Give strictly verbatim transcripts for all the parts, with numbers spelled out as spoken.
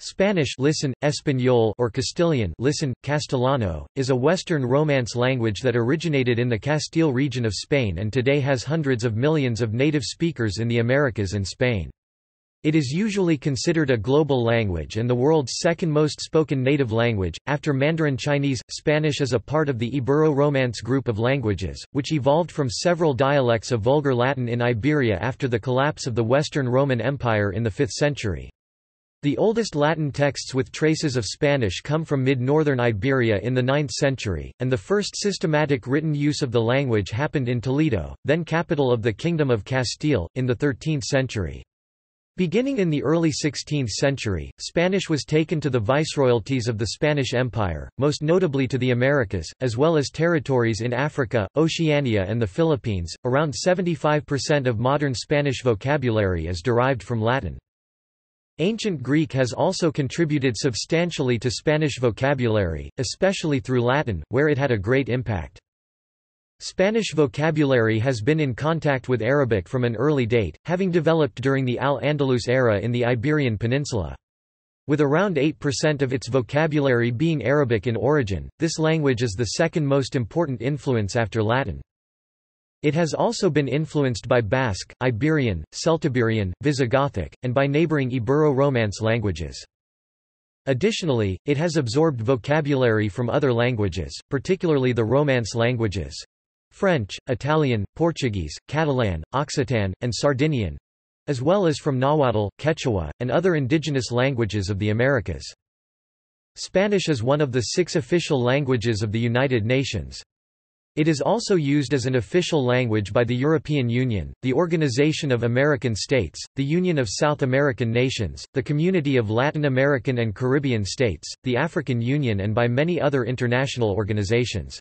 Spanish listen, Español or Castilian listen, Castellano, is a Western Romance language that originated in the Castile region of Spain and today has hundreds of millions of native speakers in the Americas and Spain. It is usually considered a global language and the world's second most spoken native language, after Mandarin Chinese. Spanish is a part of the Ibero-Romance group of languages, which evolved from several dialects of Vulgar Latin in Iberia after the collapse of the Western Roman Empire in the fifth century. The oldest Latin texts with traces of Spanish come from mid-northern Iberia in the ninth century, and the first systematic written use of the language happened in Toledo, then capital of the Kingdom of Castile, in the thirteenth century. Beginning in the early sixteenth century, Spanish was taken to the viceroyalties of the Spanish Empire, most notably to the Americas, as well as territories in Africa, Oceania, and the Philippines. Around seventy-five percent of modern Spanish vocabulary is derived from Latin. Ancient Greek has also contributed substantially to Spanish vocabulary, especially through Latin, where it had a great impact. Spanish vocabulary has been in contact with Arabic from an early date, having developed during the Al-Andalus era in the Iberian Peninsula. With around eight percent of its vocabulary being Arabic in origin, this language is the second most important influence after Latin. It has also been influenced by Basque, Iberian, Celtiberian, Visigothic, and by neighboring Ibero-Romance languages. Additionally, it has absorbed vocabulary from other languages, particularly the Romance languages. French, Italian, Portuguese, Catalan, Occitan, and Sardinian, as well as from Nahuatl, Quechua, and other indigenous languages of the Americas. Spanish is one of the six official languages of the United Nations. It is also used as an official language by the European Union, the Organization of American States, the Union of South American Nations, the Community of Latin American and Caribbean States, the African Union, and by many other international organizations.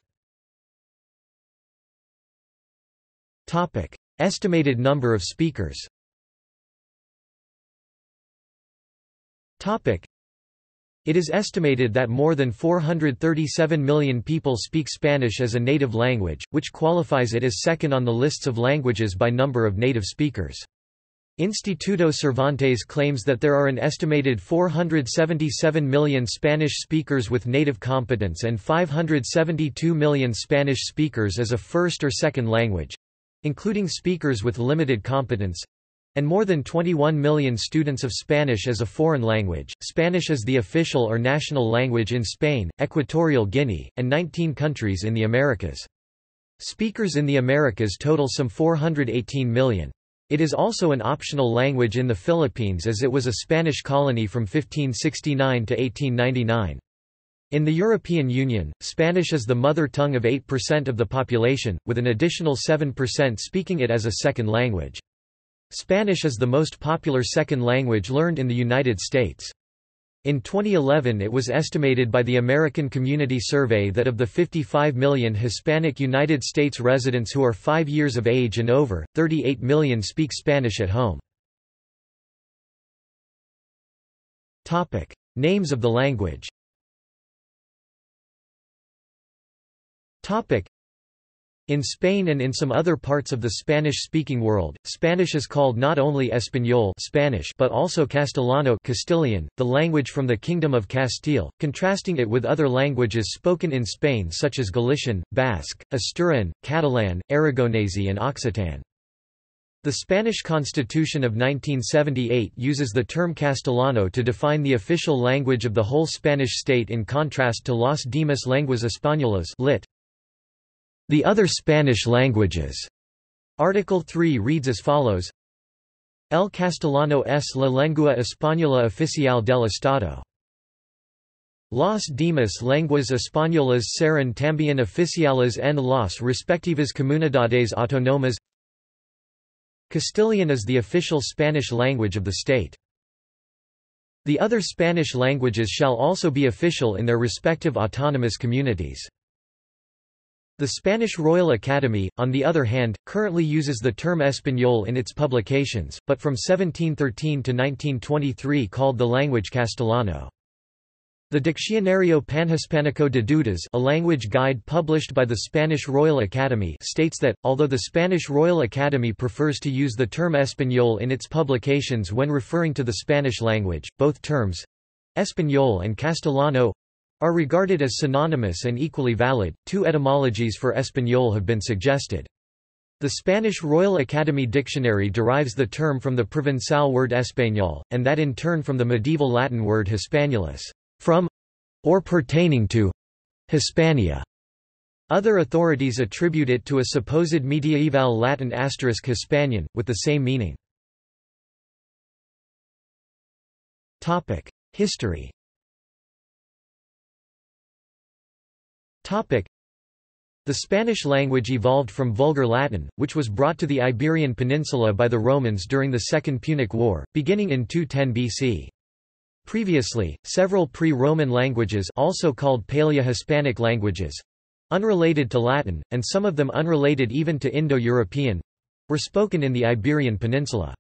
Topic: Estimated number of speakers. Topic: It is estimated that more than four hundred thirty-seven million people speak Spanish as a native language, which qualifies it as second on the lists of languages by number of native speakers. Instituto Cervantes claims that there are an estimated four hundred seventy-seven million Spanish speakers with native competence and five hundred seventy-two million Spanish speakers as a first or second language, including speakers with limited competence, and more than twenty-one million students of Spanish as a foreign language. Spanish is the official or national language in Spain, Equatorial Guinea, and nineteen countries in the Americas. Speakers in the Americas total some four hundred eighteen million. It is also an optional language in the Philippines, as it was a Spanish colony from fifteen sixty-nine to eighteen ninety-nine. In the European Union, Spanish is the mother tongue of eight percent of the population, with an additional seven percent speaking it as a second language. Spanish is the most popular second language learned in the United States. In twenty eleven, it was estimated by the American Community Survey that of the fifty-five million Hispanic United States residents who are five years of age and over, thirty-eight million speak Spanish at home. Topic: Names of the language. Topic: In Spain and in some other parts of the Spanish-speaking world, Spanish is called not only Español (Spanish) but also Castellano (Castilian), the language from the Kingdom of Castile, contrasting it with other languages spoken in Spain such as Galician, Basque, Asturian, Catalan, Aragonese, and Occitan. The Spanish Constitution of nineteen seventy-eight uses the term Castellano to define the official language of the whole Spanish state, in contrast to Las demás lenguas españolas, lit. The other Spanish languages. Article three reads as follows: El castellano es la lengua española oficial del Estado. Las demás lenguas españolas serán también oficiales en las respectivas comunidades autónomas. Castilian is the official Spanish language of the state. The other Spanish languages shall also be official in their respective autonomous communities. The Spanish Royal Academy, on the other hand, currently uses the term Español in its publications, but from seventeen thirteen to nineteen twenty-three called the language Castellano. The Diccionario Panhispánico de Dudas, a language guide published by the Spanish Royal Academy, states that, although the Spanish Royal Academy prefers to use the term Español in its publications when referring to the Spanish language, both terms Espanol and Castellano are regarded as synonymous and equally valid. Two etymologies for Espanol have been suggested. The Spanish Royal Academy Dictionary derives the term from the Provençal word español, and that in turn from the medieval Latin word Hispanulus, from or pertaining to Hispania. Other authorities attribute it to a supposed medieval Latin asterisk Hispanian, with the same meaning. History. The Spanish language evolved from Vulgar Latin, which was brought to the Iberian Peninsula by the Romans during the Second Punic War, beginning in two ten B C. Previously, several pre-Roman languages, also called Paleo-Hispanic languages, unrelated to Latin, and some of them unrelated even to Indo-European, were spoken in the Iberian Peninsula.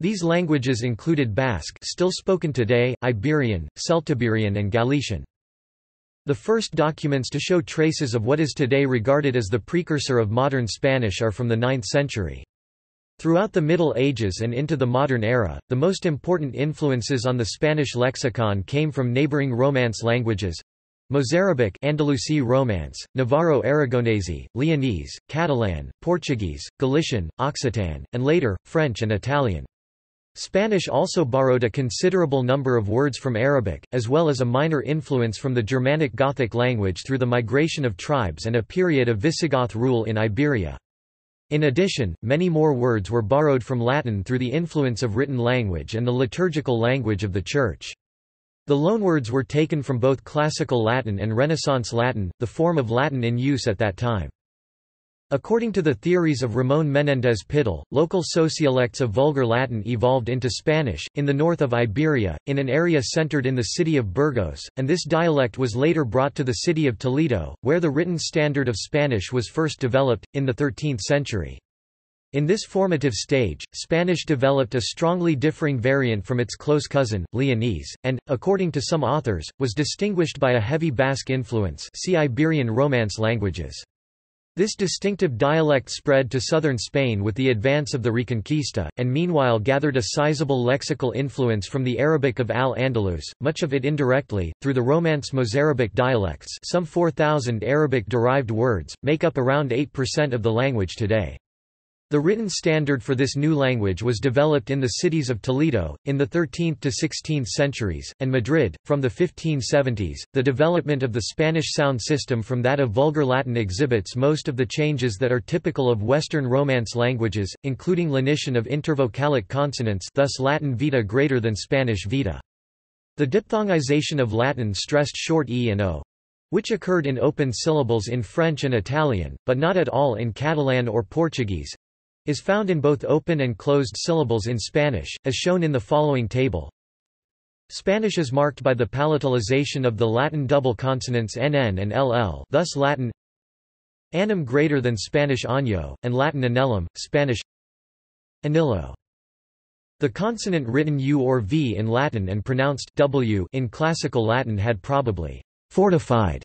These languages included Basque, still spoken today, Iberian, Celtiberian and Galician. The first documents to show traces of what is today regarded as the precursor of modern Spanish are from the ninth century. Throughout the Middle Ages and into the modern era, the most important influences on the Spanish lexicon came from neighboring Romance languages—Mozarabic, Andalusi Romance, Navarro-Aragonese, Leonese, Catalan, Portuguese, Galician, Occitan, and later, French and Italian. Spanish also borrowed a considerable number of words from Arabic, as well as a minor influence from the Germanic Gothic language through the migration of tribes and a period of Visigoth rule in Iberia. In addition, many more words were borrowed from Latin through the influence of written language and the liturgical language of the Church. The loanwords were taken from both Classical Latin and Renaissance Latin, the form of Latin in use at that time. According to the theories of Ramón Menéndez Piddal, local sociolects of Vulgar Latin evolved into Spanish, in the north of Iberia, in an area centered in the city of Burgos, and this dialect was later brought to the city of Toledo, where the written standard of Spanish was first developed, in the thirteenth century. In this formative stage, Spanish developed a strongly differing variant from its close cousin, Leonese, and, according to some authors, was distinguished by a heavy Basque influence. See Iberian Romance languages. This distinctive dialect spread to southern Spain with the advance of the Reconquista, and meanwhile gathered a sizable lexical influence from the Arabic of Al-Andalus, much of it indirectly, through the Romance Mozarabic dialects. Some four thousand Arabic-derived words make up around eight percent of the language today. The written standard for this new language was developed in the cities of Toledo, in the thirteenth to sixteenth centuries, and Madrid. From the fifteen seventies, the development of the Spanish sound system from that of Vulgar Latin exhibits most of the changes that are typical of Western Romance languages, including lenition of intervocalic consonants, thus Latin vita greater than Spanish vita. The diphthongization of Latin stressed short e and o, which occurred in open syllables in French and Italian, but not at all in Catalan or Portuguese, is found in both open and closed syllables in Spanish, as shown in the following table. Spanish is marked by the palatalization of the Latin double consonants nn and ll, thus Latin annum greater than Spanish año, and Latin anellum, Spanish anillo. The consonant written u or v in Latin and pronounced w in Classical Latin had probably fortified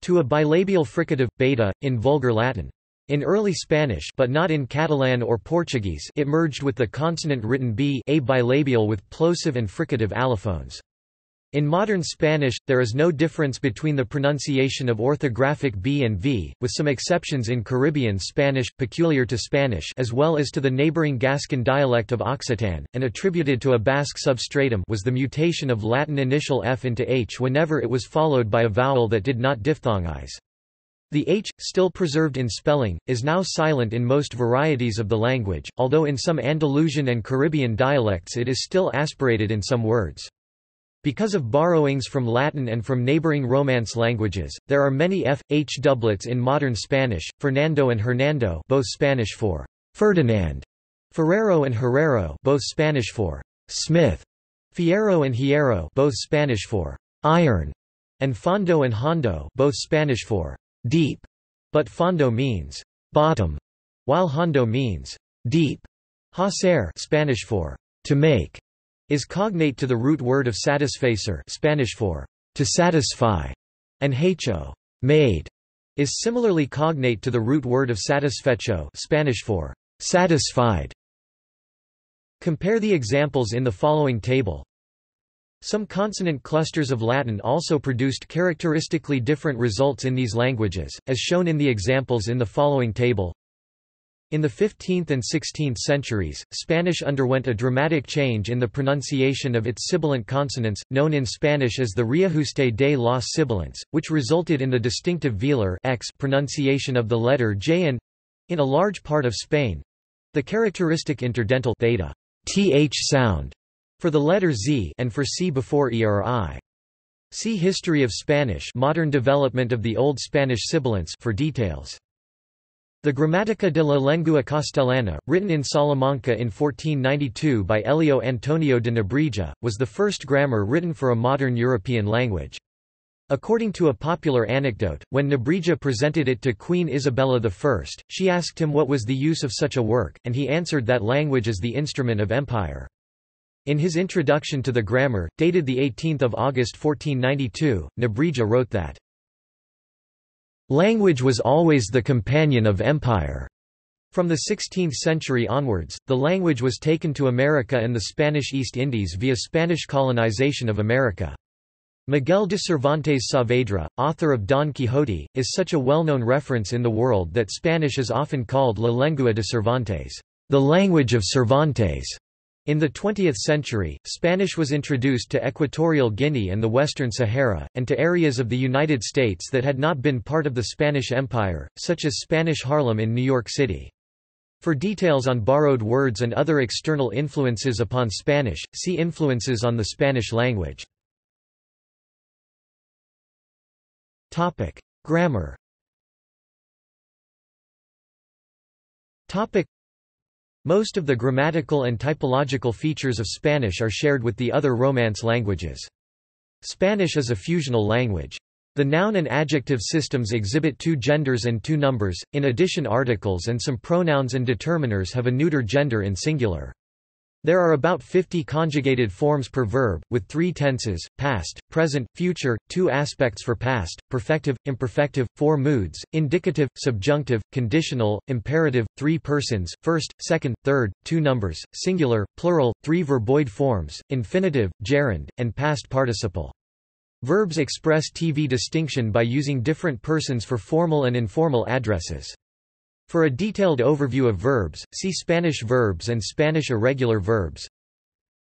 to a bilabial fricative, beta, in Vulgar Latin. In early Spanish but not in Catalan or Portuguese it merged with the consonant written b, a bilabial with plosive and fricative allophones. In modern Spanish, there is no difference between the pronunciation of orthographic b and v, with some exceptions in Caribbean Spanish, peculiar to Spanish as well as to the neighboring Gascon dialect of Occitan, and attributed to a Basque substratum was the mutation of Latin initial f into h whenever it was followed by a vowel that did not diphthongize. The h, still preserved in spelling, is now silent in most varieties of the language, although in some Andalusian and Caribbean dialects it is still aspirated in some words. Because of borrowings from Latin and from neighboring Romance languages, there are many f, h doublets in modern Spanish. Fernando and Hernando, both Spanish for Ferdinand, Ferrero and Herrero, both Spanish for Smith, Fierro and Hierro, both Spanish for iron, and Fondo and Hondo, both Spanish for deep, but fondo means bottom, while hondo means deep. Hacer, Spanish for to make, is cognate to the root word of satisfacer, Spanish for to satisfy, and hecho, made, is similarly cognate to the root word of satisfecho, Spanish for satisfied. Compare the examples in the following table. Some consonant clusters of Latin also produced characteristically different results in these languages, as shown in the examples in the following table. In the fifteenth and sixteenth centuries, Spanish underwent a dramatic change in the pronunciation of its sibilant consonants, known in Spanish as the reajuste de los sibilants, which resulted in the distinctive velar x pronunciation of the letter J and, in a large part of Spain, the characteristic interdental theta th sound for the letter Z and for C before eri. See History of Spanish, Modern Development of the Old Spanish Sibilants for details. The Gramática de la Lengua Castellana, written in Salamanca in fourteen ninety-two by Elio Antonio de Nebrija, was the first grammar written for a modern European language. According to a popular anecdote, when Nebrija presented it to Queen Isabella the First, she asked him what was the use of such a work, and he answered that language is the instrument of empire. In his introduction to the grammar, dated the eighteenth of August fourteen ninety-two, Nebrija wrote that language was always the companion of empire. From the sixteenth century onwards, the language was taken to America and the Spanish East Indies via Spanish colonization of America. Miguel de Cervantes Saavedra, author of Don Quixote, is such a well-known reference in the world that Spanish is often called La Lengua de Cervantes, the language of Cervantes. In the twentieth century, Spanish was introduced to Equatorial Guinea and the Western Sahara, and to areas of the United States that had not been part of the Spanish Empire, such as Spanish Harlem in New York City. For details on borrowed words and other external influences upon Spanish, see Influences on the Spanish Language. Topic: Grammar. Topic: Most of the grammatical and typological features of Spanish are shared with the other Romance languages. Spanish is a fusional language. The noun and adjective systems exhibit two genders and two numbers, in addition articles and some pronouns and determiners have a neuter gender in singular. There are about fifty conjugated forms per verb, with three tenses, past, present, future, two aspects for past, perfective, imperfective, four moods, indicative, subjunctive, conditional, imperative, three persons, first, second, third, two numbers, singular, plural, three verboid forms, infinitive, gerund, and past participle. Verbs express T V distinction by using different persons for formal and informal addresses. For a detailed overview of verbs, see Spanish verbs and Spanish irregular verbs.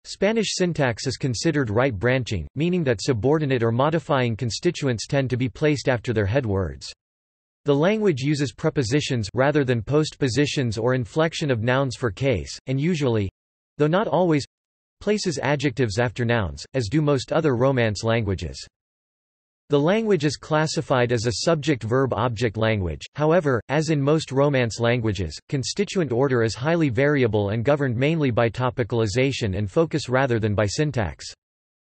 Spanish syntax is considered right branching, meaning that subordinate or modifying constituents tend to be placed after their head words. The language uses prepositions rather than postpositions or inflection of nouns for case, and usually, though not always, places adjectives after nouns, as do most other Romance languages. The language is classified as a subject-verb-object language, however, as in most Romance languages, constituent order is highly variable and governed mainly by topicalization and focus rather than by syntax.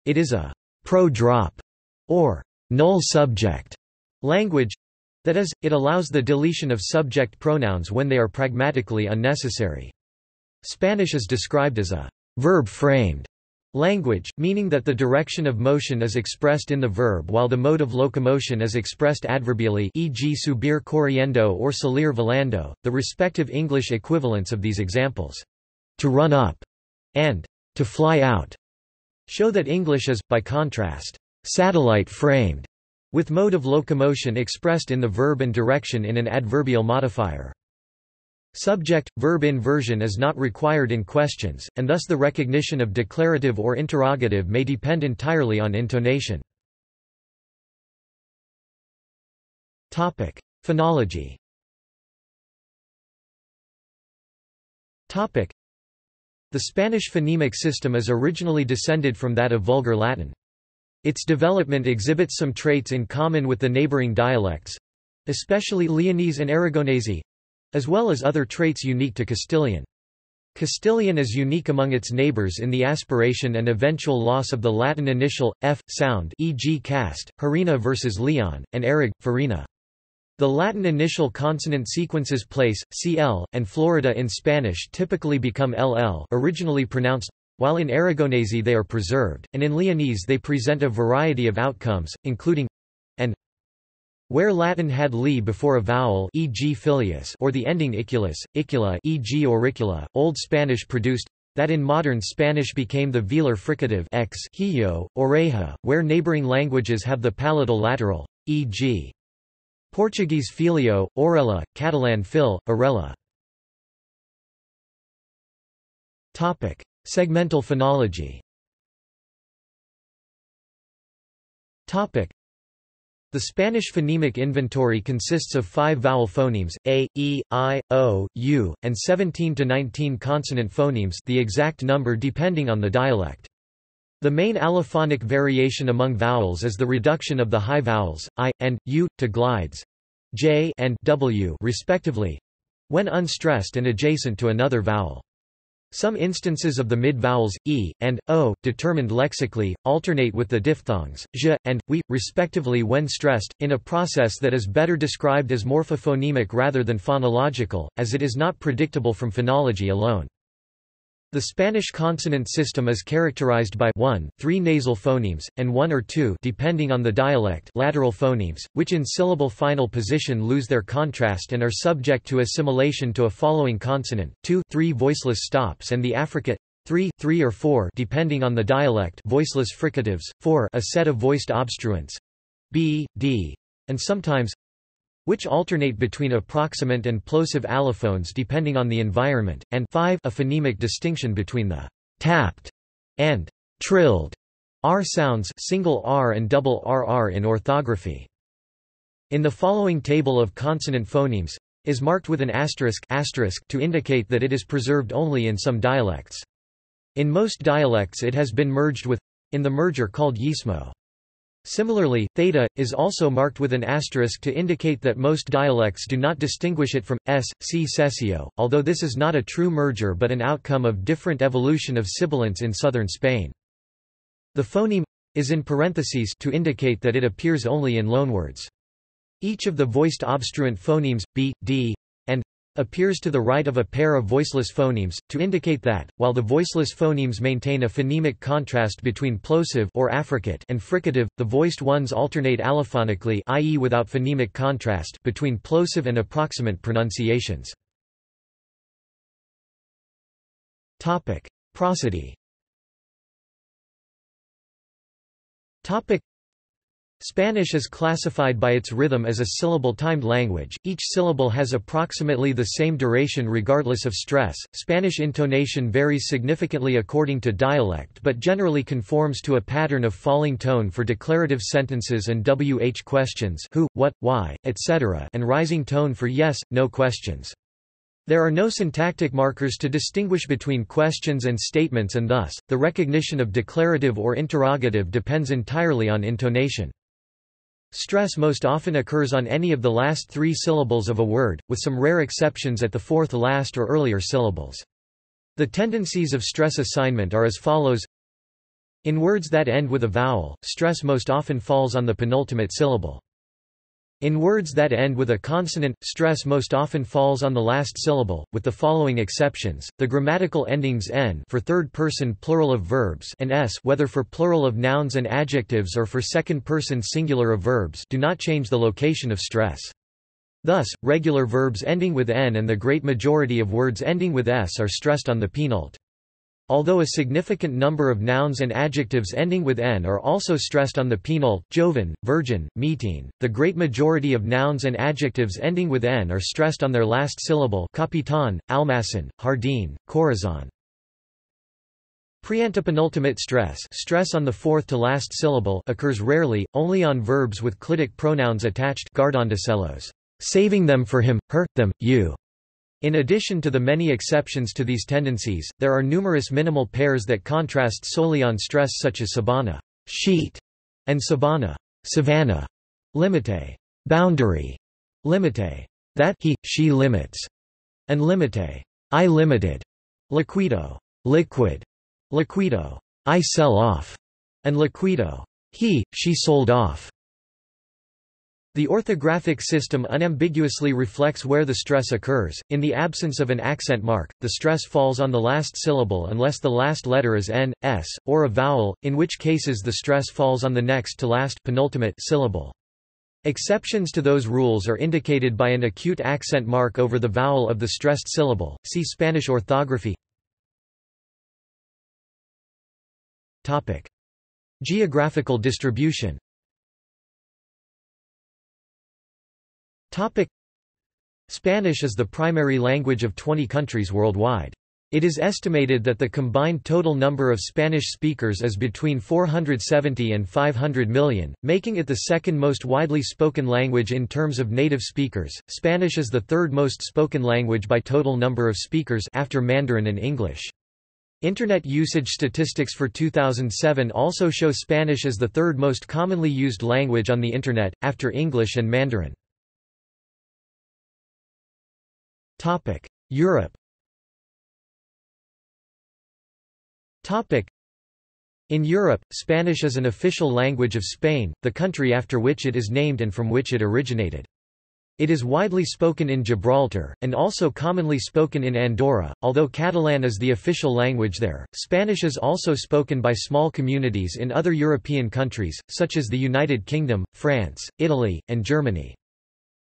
It is a pro-drop, or null subject, language, that is, it allows the deletion of subject pronouns when they are pragmatically unnecessary. Spanish is described as a verb-framed language, meaning that the direction of motion is expressed in the verb while the mode of locomotion is expressed adverbially, for example subir corriendo or salir volando, the respective English equivalents of these examples, to run up and to fly out, show that English is, by contrast, satellite-framed, with mode of locomotion expressed in the verb and direction in an adverbial modifier. Subject-verb inversion is not required in questions, and thus the recognition of declarative or interrogative may depend entirely on intonation. Topic: Phonology. Topic: The Spanish phonemic system is originally descended from that of Vulgar Latin. Its development exhibits some traits in common with the neighboring dialects, especially Leonese and Aragonese, as well as other traits unique to Castilian. Castilian is unique among its neighbors in the aspiration and eventual loss of the Latin initial, f, sound, for example cast, harina versus leon, and erig, farina. The Latin initial consonant sequences place, cl, and Florida in Spanish typically become ll originally pronounced, while in Aragonese they are preserved, and in Leonese they present a variety of outcomes, including and. Where Latin had li before a vowel, for example filius, or the ending iculus, icula, for example auricula, Old Spanish produced that in modern Spanish became the velar fricative x, hillo, oreja, where neighboring languages have the palatal lateral, for example. Portuguese filho, orella, Catalan fil, orella. Topic: Segmental phonology. Topic: The Spanish phonemic inventory consists of five vowel phonemes, a, e, I, o, u, and seventeen to nineteen consonant phonemes, the exact number depending on the dialect. The main allophonic variation among vowels is the reduction of the high vowels, I, and, u, to glides, j and w respectively, when unstressed and adjacent to another vowel. Some instances of the mid-vowels, e, and, o, determined lexically, alternate with the diphthongs, j, and, we, respectively when stressed, in a process that is better described as morphophonemic rather than phonological, as it is not predictable from phonology alone. The Spanish consonant system is characterized by one, three nasal phonemes, and one or two depending on the dialect lateral phonemes, which in syllable final position lose their contrast and are subject to assimilation to a following consonant, two, three voiceless stops and the affricate, three, three or four depending on the dialect voiceless fricatives, four a set of voiced obstruents, b, d, and sometimes, which alternate between approximant and plosive allophones depending on the environment, and five, a phonemic distinction between the tapped and trilled r sounds, single r and double rr in orthography. In the following table of consonant phonemes is marked with an asterisk, asterisk to indicate that it is preserved only in some dialects. In most dialects it has been merged with in the merger called yismo. Similarly, theta is also marked with an asterisk to indicate that most dialects do not distinguish it from s, c cessio, although this is not a true merger but an outcome of different evolution of sibilants in southern Spain. The phoneme is in parentheses to indicate that it appears only in loanwords. Each of the voiced obstruent phonemes b, d, and appears to the right of a pair of voiceless phonemes, to indicate that, while the voiceless phonemes maintain a phonemic contrast between plosive or affricate and fricative, the voiced ones alternate allophonically, that is without phonemic contrast, between plosive and approximant pronunciations. Topic: Prosody. Topic: Spanish is classified by its rhythm as a syllable-timed language. Each syllable has approximately the same duration regardless of stress. Spanish intonation varies significantly according to dialect but generally conforms to a pattern of falling tone for declarative sentences and W H questions, who, what, why, et cetera, and rising tone for yes, no questions. There are no syntactic markers to distinguish between questions and statements, and thus, the recognition of declarative or interrogative depends entirely on intonation. Stress most often occurs on any of the last three syllables of a word, with some rare exceptions at the fourth last or earlier syllables. The tendencies of stress assignment are as follows. In words that end with a vowel, stress most often falls on the penultimate syllable. In words that end with a consonant, stress most often falls on the last syllable, with the following exceptions: the grammatical endings n for third-person plural of verbs and s, whether for plural of nouns and adjectives or for second-person singular of verbs, do not change the location of stress. Thus, regular verbs ending with n and the great majority of words ending with s are stressed on the penult. Although a significant number of nouns and adjectives ending with n are also stressed on the penult, joven, virgin, mitin, the great majority of nouns and adjectives ending with n are stressed on their last syllable, capitan, almacen, jardín, corazón. Pre-antepenultimate stress, stress on the fourth to last syllable, occurs rarely, only on verbs with clitic pronouns attached, guardondocelos, saving them for him, her, them, you. In addition to the many exceptions to these tendencies, there are numerous minimal pairs that contrast solely on stress, such as sabana, sheet, and sabana, savanna, limite, boundary, limite, that he, she limits, and limite, I limited, liquido, liquid, liquido, I sell off, and liquido, he, she sold off. The orthographic system unambiguously reflects where the stress occurs. In the absence of an accent mark, the stress falls on the last syllable unless the last letter is n, s, or a vowel, in which cases the stress falls on the next to last penultimate syllable. Exceptions to those rules are indicated by an acute accent mark over the vowel of the stressed syllable. See Spanish orthography. Topic: Geographical distribution. Topic: Spanish is the primary language of twenty countries worldwide. It is estimated that the combined total number of Spanish speakers is between four hundred seventy and five hundred million, making it the second most widely spoken language in terms of native speakers. Spanish is the third most spoken language by total number of speakers after Mandarin and English. Internet usage statistics for two thousand seven also show Spanish as the third most commonly used language on the Internet, after English and Mandarin. Topic: Europe. Topic: In Europe, Spanish is an official language of Spain, the country after which it is named and from which it originated. It is widely spoken in Gibraltar, and also commonly spoken in Andorra, although Catalan is the official language there. Spanish is also spoken by small communities in other European countries, such as the United Kingdom, France, Italy, and Germany.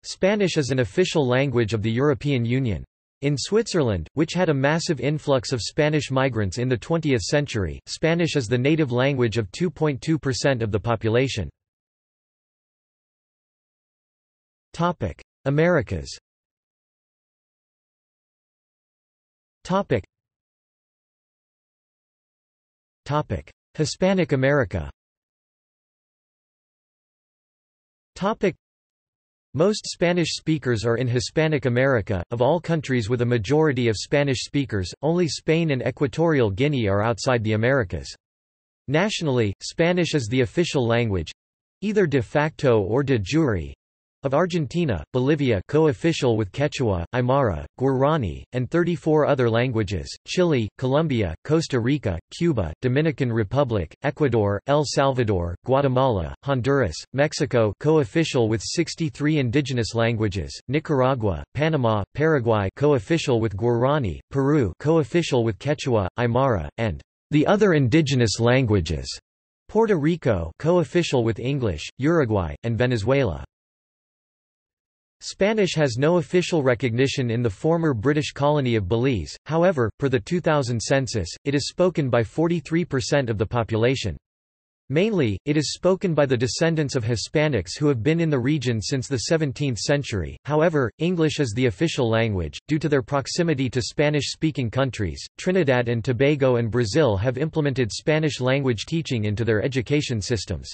Spanish is an official language of the European Union. In Switzerland, which had a massive influx of Spanish migrants in the twentieth century, Spanish is the native language of two point two percent of the population. Topic: Americas. Topic: Hispanic America. Topic: Most Spanish speakers are in Hispanic America. Of all countries with a majority of Spanish speakers, only Spain and Equatorial Guinea are outside the Americas. Nationally, Spanish is the official language—either de facto or de jure—of Argentina, Bolivia, co-official with Quechua, Aymara, Guarani, and thirty-four other languages, Chile, Colombia, Costa Rica, Cuba, Dominican Republic, Ecuador, El Salvador, Guatemala, Honduras, Mexico, co-official with sixty-three indigenous languages, Nicaragua, Panama, Paraguay, co-official with Guarani, Peru, co-official with Quechua, Aymara, and the other indigenous languages, Puerto Rico, co-official with English, Uruguay, and Venezuela. Spanish has no official recognition in the former British colony of Belize, however, per the two thousand census, it is spoken by forty-three percent of the population. Mainly, it is spoken by the descendants of Hispanics who have been in the region since the seventeenth century. However, English is the official language. Due to their proximity to Spanish-speaking countries, Trinidad and Tobago and Brazil have implemented Spanish language teaching into their education systems.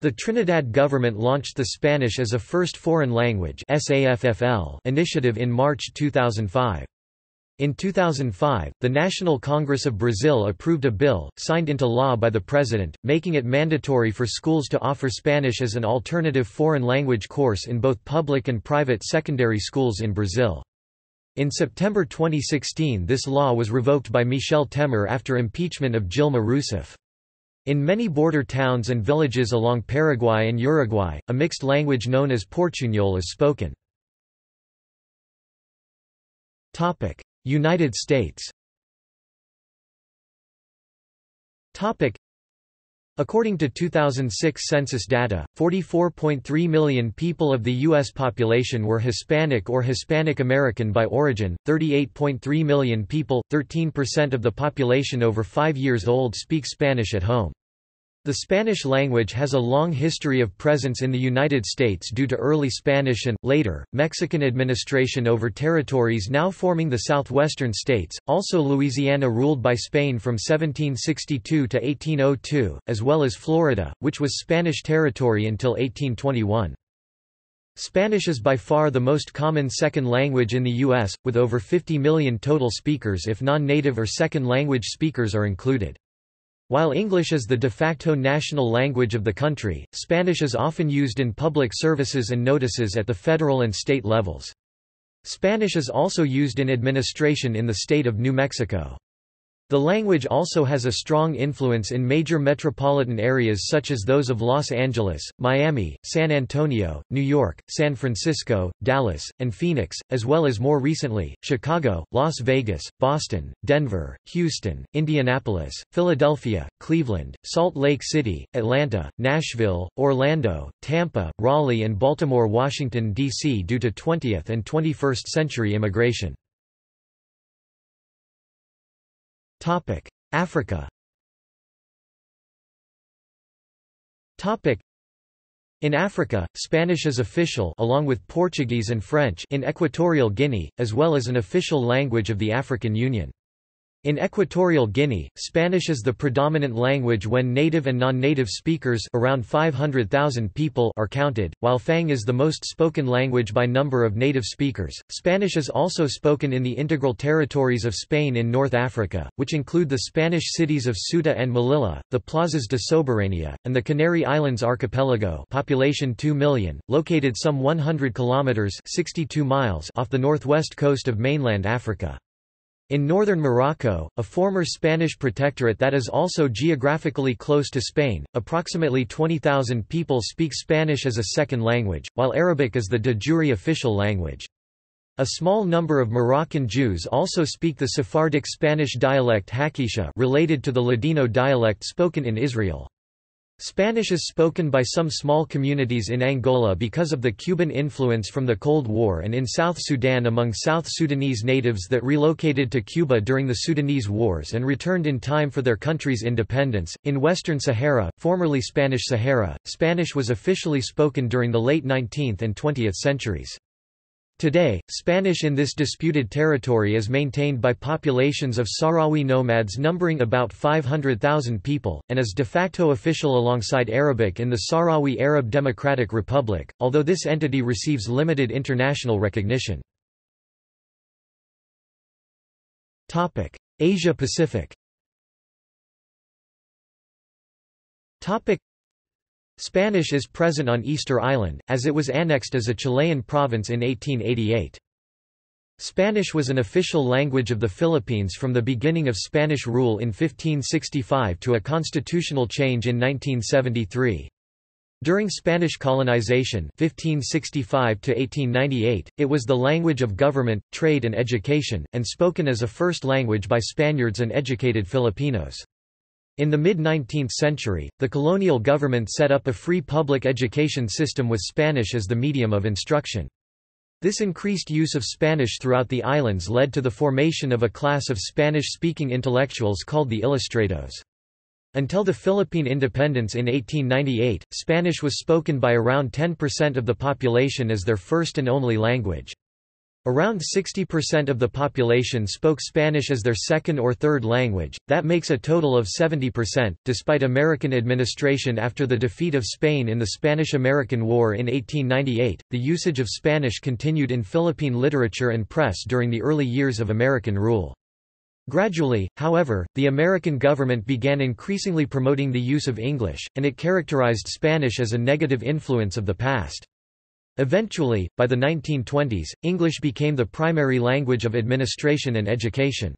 The Trinidad government launched the Spanish as a First Foreign Language (S A F F L) initiative in March two thousand five. In two thousand five, the National Congress of Brazil approved a bill, signed into law by the president, making it mandatory for schools to offer Spanish as an alternative foreign language course in both public and private secondary schools in Brazil. In September twenty sixteen, this law was revoked by Michel Temer after impeachment of Dilma Rousseff. In many border towns and villages along Paraguay and Uruguay, a mixed language known as Portuñol is spoken. Topic: United States. Topic: According to two thousand six census data, forty-four point three million people of the U S population were Hispanic or Hispanic American by origin, thirty-eight point three million people, thirteen percent of the population over five years old speak Spanish at home. The Spanish language has a long history of presence in the United States due to early Spanish and, later, Mexican administration over territories now forming the southwestern states, also Louisiana ruled by Spain from seventeen sixty-two to eighteen oh two, as well as Florida, which was Spanish territory until eighteen twenty-one. Spanish is by far the most common second language in the U S, with over fifty million total speakers if non-native or second language speakers are included. While English is the de facto national language of the country, Spanish is often used in public services and notices at the federal and state levels. Spanish is also used in administration in the state of New Mexico. The language also has a strong influence in major metropolitan areas such as those of Los Angeles, Miami, San Antonio, New York, San Francisco, Dallas, and Phoenix, as well as more recently, Chicago, Las Vegas, Boston, Denver, Houston, Indianapolis, Philadelphia, Cleveland, Salt Lake City, Atlanta, Nashville, Orlando, Tampa, Raleigh, and Baltimore, Washington, D C due to twentieth and twenty-first century immigration. Africa. In Africa, Spanish is official along with Portuguese and French in Equatorial Guinea, as well as an official language of the African Union. In Equatorial Guinea, Spanish is the predominant language when native and non-native speakers, around five hundred thousand people, are counted, while Fang is the most spoken language by number of native speakers. Spanish is also spoken in the integral territories of Spain in North Africa, which include the Spanish cities of Ceuta and Melilla, the Plazas de Soberania, and the Canary Islands archipelago, population two million, located some one hundred kilometers (sixty-two miles) off the northwest coast of mainland Africa. In northern Morocco, a former Spanish protectorate that is also geographically close to Spain, approximately twenty thousand people speak Spanish as a second language, while Arabic is the de jure official language. A small number of Moroccan Jews also speak the Sephardic Spanish dialect Hakisha, related to the Ladino dialect spoken in Israel. Spanish is spoken by some small communities in Angola because of the Cuban influence from the Cold War, and in South Sudan among South Sudanese natives that relocated to Cuba during the Sudanese Wars and returned in time for their country's independence. In Western Sahara, formerly Spanish Sahara, Spanish was officially spoken during the late nineteenth and twentieth centuries. Today, Spanish in this disputed territory is maintained by populations of Sahrawi nomads numbering about five hundred thousand people, and is de facto official alongside Arabic in the Sahrawi Arab Democratic Republic, although this entity receives limited international recognition. Asia-Pacific. Spanish is present on Easter Island, as it was annexed as a Chilean province in eighteen eighty-eight. Spanish was an official language of the Philippines from the beginning of Spanish rule in fifteen sixty-five to a constitutional change in nineteen seventy-three. During Spanish colonization fifteen sixty-five to eighteen ninety-eight, it was the language of government, trade and education, and spoken as a first language by Spaniards and educated Filipinos. In the mid-nineteenth century, the colonial government set up a free public education system with Spanish as the medium of instruction. This increased use of Spanish throughout the islands led to the formation of a class of Spanish-speaking intellectuals called the Ilustrados. Until the Philippine independence in eighteen ninety-eight, Spanish was spoken by around ten percent of the population as their first and only language. Around sixty percent of the population spoke Spanish as their second or third language, that makes a total of seventy percent. Despite American administration after the defeat of Spain in the Spanish-American War in eighteen ninety-eight, the usage of Spanish continued in Philippine literature and press during the early years of American rule. Gradually, however, the American government began increasingly promoting the use of English, and it characterized Spanish as a negative influence of the past. Eventually, by the nineteen twenties, English became the primary language of administration and education.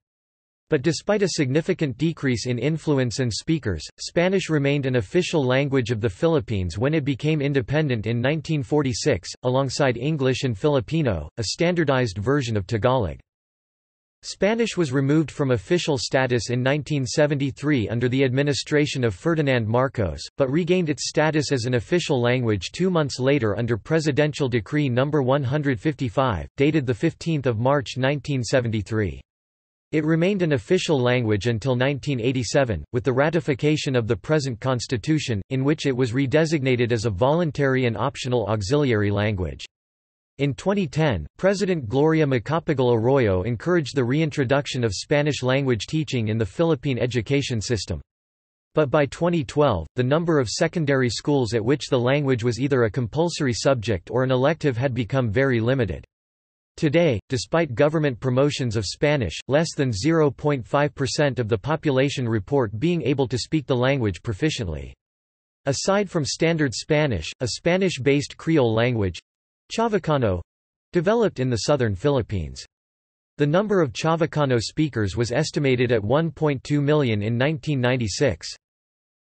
But despite a significant decrease in influence and speakers, Spanish remained an official language of the Philippines when it became independent in nineteen forty-six, alongside English and Filipino, a standardized version of Tagalog. Spanish was removed from official status in nineteen seventy-three under the administration of Ferdinand Marcos, but regained its status as an official language two months later under Presidential Decree number one hundred fifty-five, dated fifteenth of March nineteen seventy-three. It remained an official language until nineteen eighty-seven, with the ratification of the present constitution, in which it was redesignated as a voluntary and optional auxiliary language. In twenty ten, President Gloria Macapagal Arroyo encouraged the reintroduction of Spanish language teaching in the Philippine education system. But by twenty twelve, the number of secondary schools at which the language was either a compulsory subject or an elective had become very limited. Today, despite government promotions of Spanish, less than zero point five percent of the population report being able to speak the language proficiently. Aside from Standard Spanish, a Spanish-based Creole language, Chavacano, developed in the southern Philippines. The number of Chavacano speakers was estimated at one point two million in nineteen ninety-six.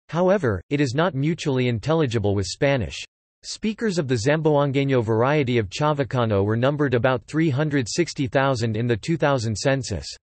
However, it is not mutually intelligible with Spanish. Speakers of the Zamboangueño variety of Chavacano were numbered about three hundred sixty thousand in the two thousand census.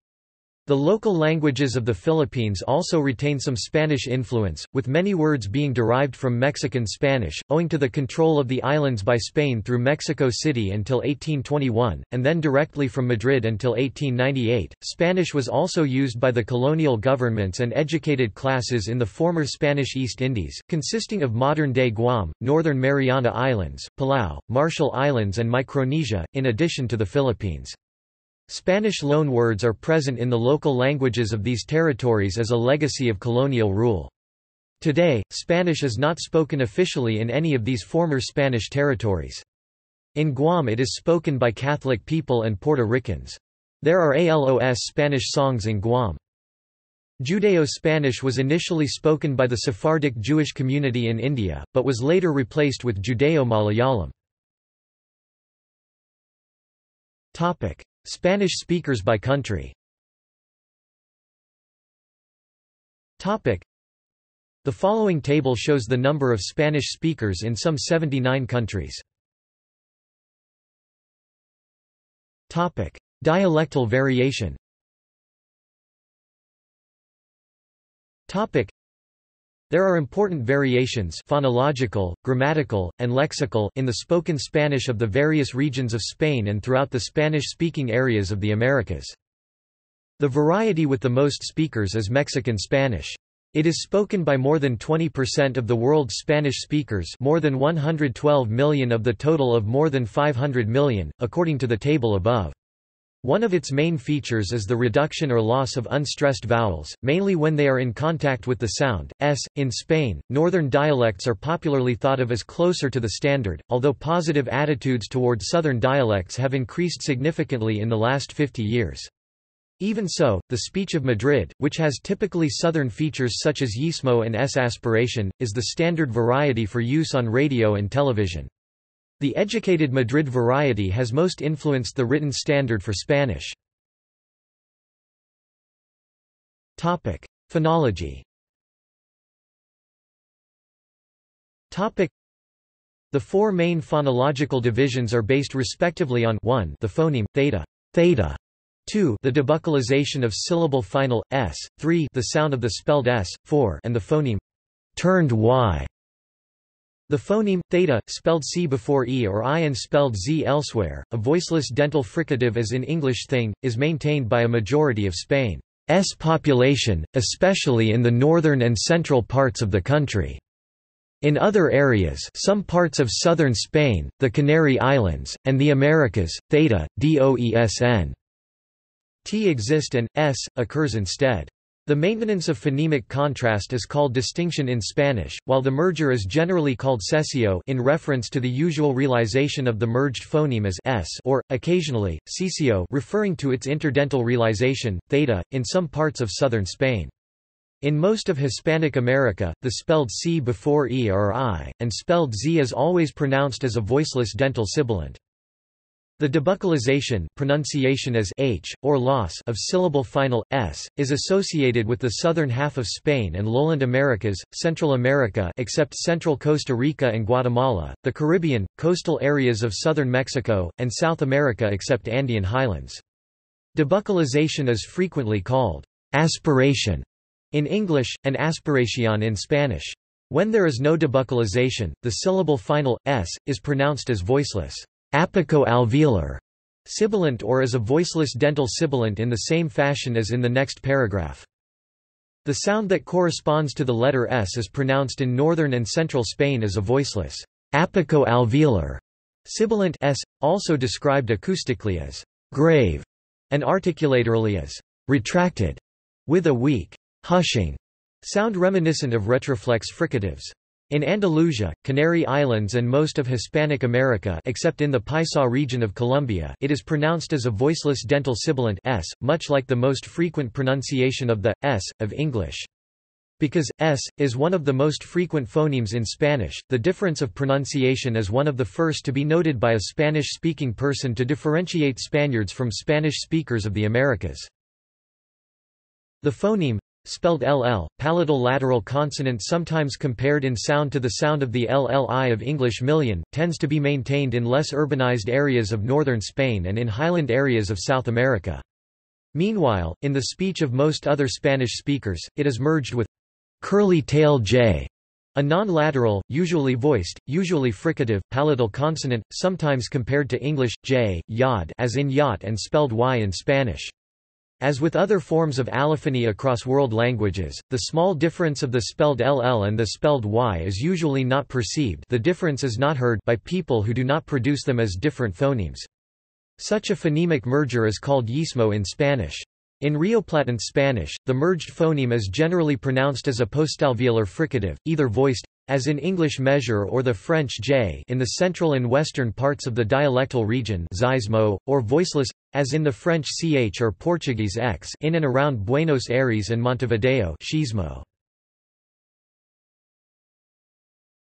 The local languages of the Philippines also retain some Spanish influence, with many words being derived from Mexican Spanish, owing to the control of the islands by Spain through Mexico City until eighteen twenty-one, and then directly from Madrid until eighteen ninety-eight. Spanish was also used by the colonial governments and educated classes in the former Spanish East Indies, consisting of modern-day Guam, Northern Mariana Islands, Palau, Marshall Islands and Micronesia, in addition to the Philippines. Spanish loanwords are present in the local languages of these territories as a legacy of colonial rule. Today, Spanish is not spoken officially in any of these former Spanish territories. In Guam it is spoken by Catholic people and Puerto Ricans. There are ALOS Spanish songs in Guam. Judeo-Spanish was initially spoken by the Sephardic Jewish community in India, but was later replaced with Judeo-Malayalam. Spanish speakers by country. The following table shows the number of Spanish speakers in some seventy-nine countries. Dialectal variation. There are important variations, phonological, grammatical, and lexical, in the spoken Spanish of the various regions of Spain and throughout the Spanish-speaking areas of the Americas. The variety with the most speakers is Mexican Spanish. It is spoken by more than twenty percent of the world's Spanish speakers, more than one hundred twelve million of the total of more than five hundred million, according to the table above. One of its main features is the reduction or loss of unstressed vowels, mainly when they are in contact with the sound s. In Spain, northern dialects are popularly thought of as closer to the standard, although positive attitudes toward southern dialects have increased significantly in the last fifty years. Even so, the speech of Madrid, which has typically southern features such as yismo and s aspiration, is the standard variety for use on radio and television. The educated Madrid variety has most influenced the written standard for Spanish. Topic: Phonology. Topic: The four main phonological divisions are based respectively on one, the phoneme theta, theta. two, the debuccalization of syllable final s. three, the sound of the spelled s. four, and the phoneme turned y. The phoneme theta, spelled c before e or I and spelled z elsewhere, a voiceless dental fricative as in English thing, is maintained by a majority of Spain's population, especially in the northern and central parts of the country. In other areas, some parts of southern Spain, the Canary Islands, and the Americas, theta, doesn't exist and s occurs instead. The maintenance of phonemic contrast is called distinction in Spanish, while the merger is generally called cesio in reference to the usual realization of the merged phoneme as s, or, occasionally, cesio referring to its interdental realization, theta, in some parts of southern Spain. In most of Hispanic America, the spelled c before e or I, and spelled z is always pronounced as a voiceless dental sibilant. The debuccalization, pronunciation as h or loss of syllable final s, is associated with the southern half of Spain and lowland Americas, Central America except central Costa Rica and Guatemala, the Caribbean, coastal areas of southern Mexico, and South America except Andean highlands. Debuccalization is frequently called aspiration in English and aspiración in Spanish. When there is no debuccalization, the syllable final s is pronounced as voiceless apico-alveolar sibilant or as a voiceless dental sibilant in the same fashion as in the next paragraph. The sound that corresponds to the letter s is pronounced in northern and central Spain as a voiceless apico-alveolar sibilant s, also described acoustically as grave and articulatorily as retracted, with a weak hushing sound reminiscent of retroflex fricatives. In Andalusia, Canary Islands and most of Hispanic America except in the Paisa region of Colombia it is pronounced as a voiceless dental sibilant s, much like the most frequent pronunciation of the s of English. Because s is one of the most frequent phonemes in Spanish, the difference of pronunciation is one of the first to be noted by a Spanish-speaking person to differentiate Spaniards from Spanish speakers of the Americas. The phoneme spelled ll, palatal lateral consonant sometimes compared in sound to the sound of the lli of English million, tends to be maintained in less urbanized areas of northern Spain and in highland areas of South America. Meanwhile, in the speech of most other Spanish speakers, it is merged with curly tail j, a non-lateral, usually voiced, usually fricative, palatal consonant, sometimes compared to English j, yod as in yacht and spelled y in Spanish. As with other forms of allophony across world languages, the small difference of the spelled ll and the spelled y is usually not perceived. The difference is not heard by people who do not produce them as different phonemes. Such a phonemic merger is called yismo in Spanish. In Rioplatan Spanish, the merged phoneme is generally pronounced as a postalveolar fricative, either voiced as in English measure or the French j in the central and western parts of the dialectal region, zismo, or voiceless as in the French ch or Portuguese x in and around Buenos Aires and Montevideo. Schismo.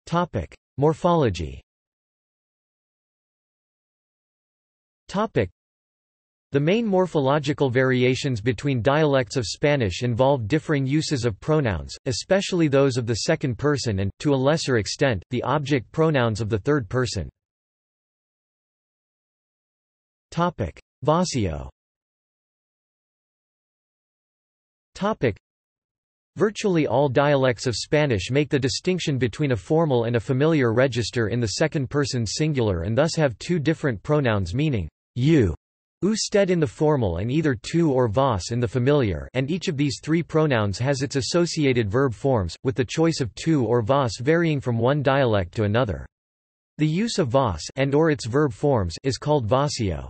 Topic: Morphology. Topic: The main morphological variations between dialects of Spanish involve differing uses of pronouns, especially those of the second person and, to a lesser extent, the object pronouns of the third person. Topic: Vacío. Topic: Virtually all dialects of Spanish make the distinction between a formal and a familiar register in the second person singular and thus have two different pronouns meaning you. Usted in the formal and either tú or vos in the familiar, and each of these three pronouns has its associated verb forms, with the choice of tú or vos varying from one dialect to another. The use of vos and or its verb forms is called vacío.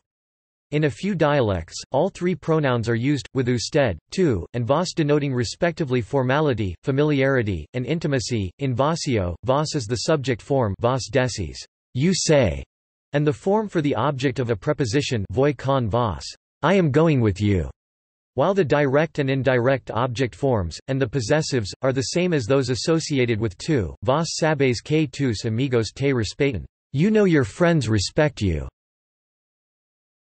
In a few dialects, all three pronouns are used, with usted, tú, and vos denoting respectively formality, familiarity, and intimacy. In vacío, vos is the subject form vos decís, you say, and the form for the object of a preposition voy con vos, I am going with you, while the direct and indirect object forms, and the possessives, are the same as those associated with tú. Vos sabéis que tus amigos te respetan, you know your friends respect you.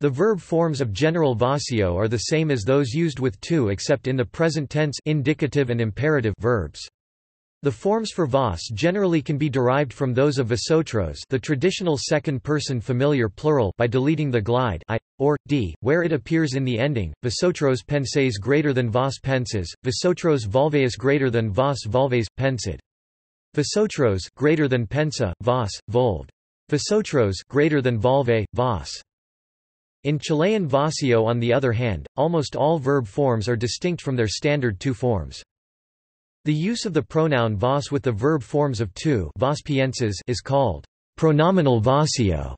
The verb forms of general vacío are the same as those used with tú except in the present tense indicative and imperative verbs. The forms for vos generally can be derived from those of vosotros, the traditional second-person familiar plural, by deleting the glide I, or d, where it appears in the ending. Vosotros pensáis greater than vos pensás. Vosotros volvéis greater than vos volvéis pensad. Vosotros greater than pensa, vos volved. Vosotros greater than volve, vos. In Chilean vacío, on the other hand, almost all verb forms are distinct from their standard two forms. The use of the pronoun vos with the verb forms of tú vos piensas is called pronominal vacío.